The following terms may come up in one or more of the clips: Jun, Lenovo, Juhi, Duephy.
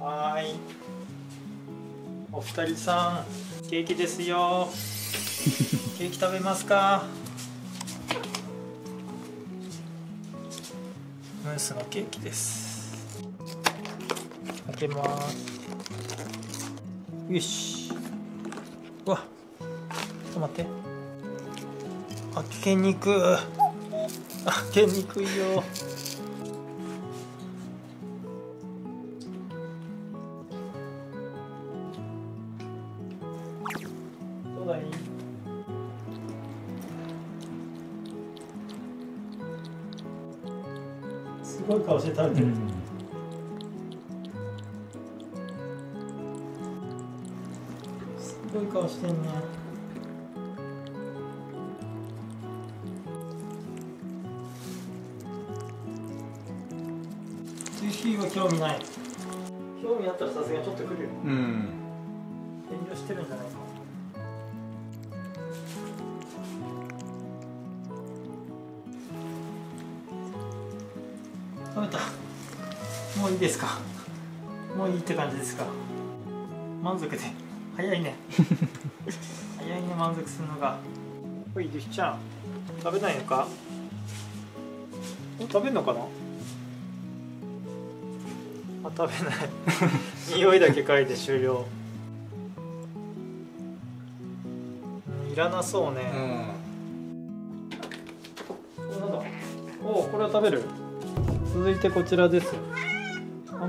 はい、お二人さん、ケーキですよ。ケーキ食べますか？ムースのケーキです。開けます。よし。うわ、ちょっと待って、開けにくいよ。どうだい？すごい顔して食べてる。すごい顔してんね。ジューシーは興味ない。興味あったらさすがにちょっと来るよ。遠慮してるんじゃないか。食べた。もういいですか？もういいって感じですか？満足で。早いね。早いね、満足するのが。おい、ジュヒちゃん、食べないのか？食べるのかな？あ、食べない。匂いだけ嗅いで終了。いらなそうね。なんだ。おお、これは食べる。続いてこちらです。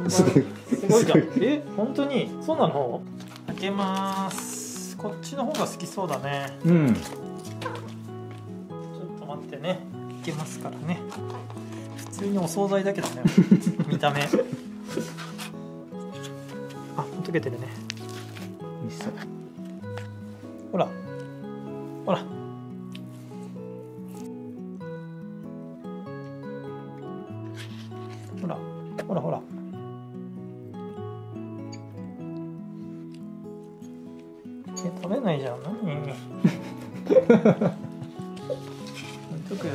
すごいじゃん。え、本当に？そうなの？開けます。こっちの方が好きそうだね。うん。ちょっと待ってね。開けますからね。普通にお惣菜だけどね。見た目。あ、溶けてるね。ほら。ほら。ほらほらほら、食べないじゃん。何？置いとくよ。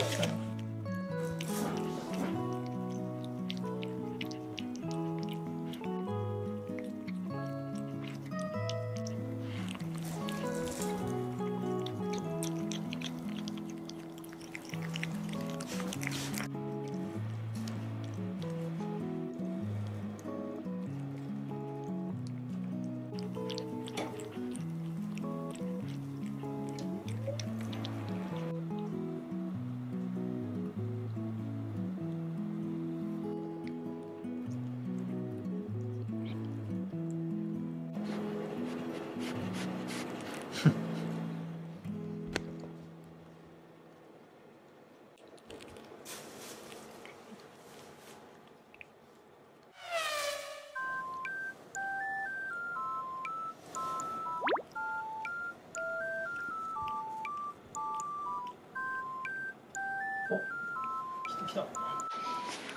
来た。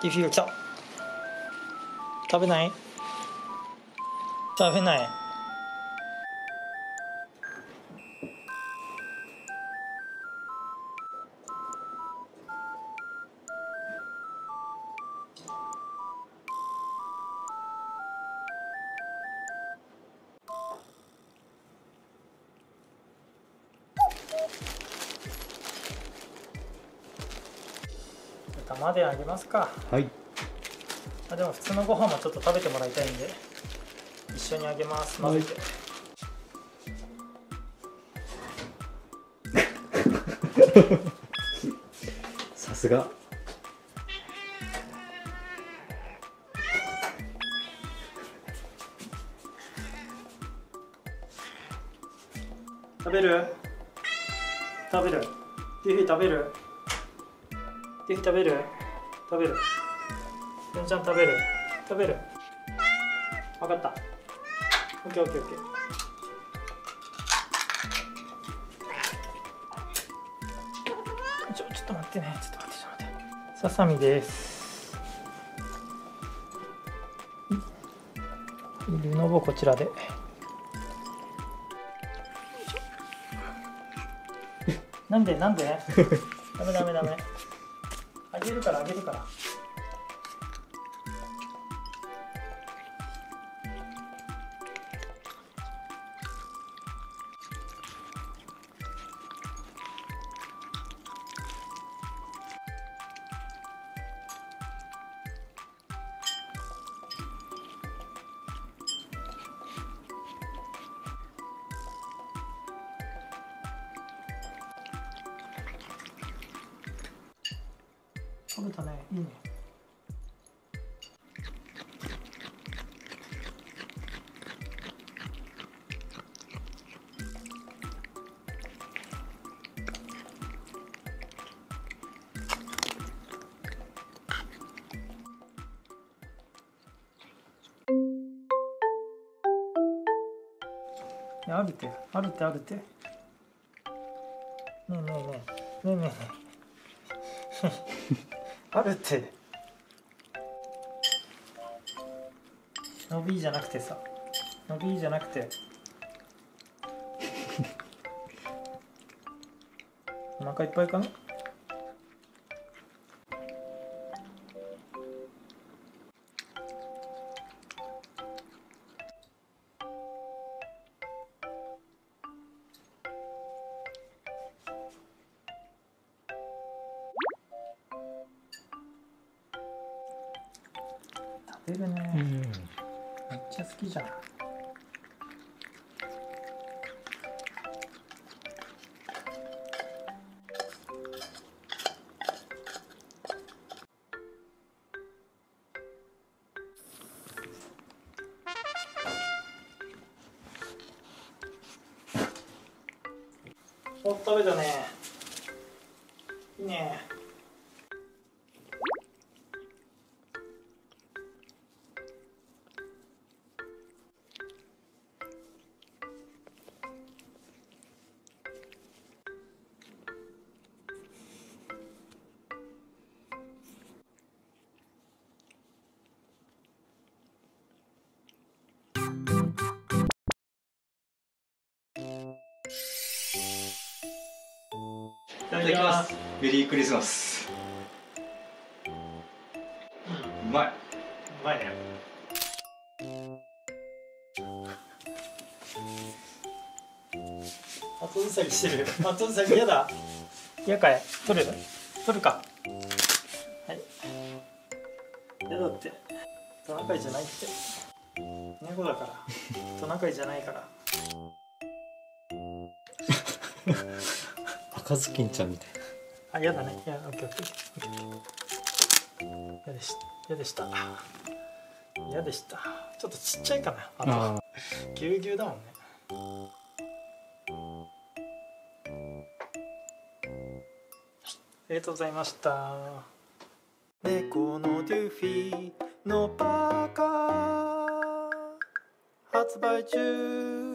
ジュヒが来た。食べない？食べない。玉であげますか。はい。あ、でも普通のご飯もちょっと食べてもらいたいんで一緒にあげます。混ぜて、はい、さすが。食べる？食べる？ジュヒ食べる？食べる？食べる？ジュンちゃん食べる？食べる？分かった。オッケーオッケーオッケー。ちょっと待ってね。ちょっと待って、ちょっと待って。ささみです。ルノボこちらで。なんでなんで？ダメダメダメ。あげるからあげるから。取れたね、いいね。あるて、あるて、あるて。ねえねえねえ、ねえねえ。あるて。伸びじゃなくてさ。伸びじゃなくて。お腹いっぱいかな。出るね、うん、めっちゃ好きじゃん。お、食べたね。いいね。いただきます。メリークリスマス。うまい。うまいね。後ずさぎしてる。後ずさぎやだ。やかい。取る。取るか。はい。やだって。トナカイじゃないって。猫だから。トナカイじゃないから。カズキンちゃんみたいな。あ、やだね。いや、オッケー、オッケー。やでした。やでした。やでした。ちょっとちっちゃいかな。あと。ぎゅうぎゅうだもんね。ありがとうございました。猫のデューフィーのバカ発売中。